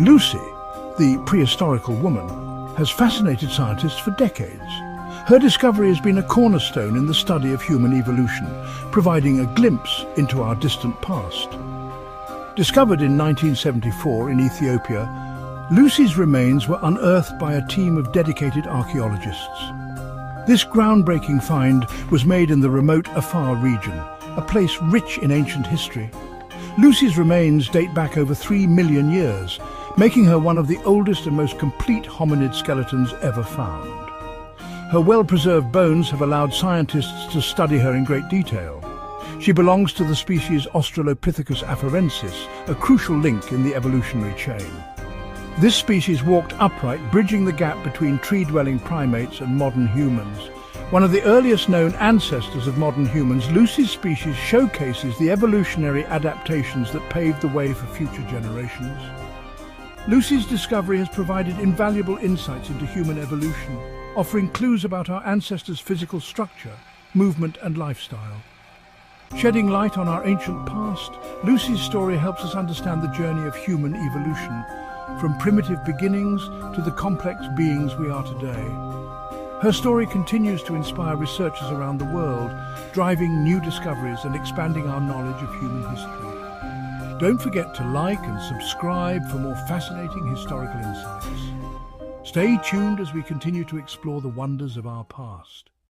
Lucy, the prehistorical woman, has fascinated scientists for decades. Her discovery has been a cornerstone in the study of human evolution, providing a glimpse into our distant past. Discovered in 1974 in Ethiopia, Lucy's remains were unearthed by a team of dedicated archaeologists. This groundbreaking find was made in the remote Afar region, a place rich in ancient history. Lucy's remains date back over 3 million years, making her one of the oldest and most complete hominid skeletons ever found. Her well-preserved bones have allowed scientists to study her in great detail. She belongs to the species Australopithecus afarensis, a crucial link in the evolutionary chain. This species walked upright, bridging the gap between tree-dwelling primates and modern humans. One of the earliest known ancestors of modern humans, Lucy's species showcases the evolutionary adaptations that paved the way for future generations. Lucy's discovery has provided invaluable insights into human evolution, offering clues about our ancestors' physical structure, movement and lifestyle. Shedding light on our ancient past, Lucy's story helps us understand the journey of human evolution, from primitive beginnings to the complex beings we are today. Her story continues to inspire researchers around the world, driving new discoveries and expanding our knowledge of human history. Don't forget to like and subscribe for more fascinating historical insights. Stay tuned as we continue to explore the wonders of our past.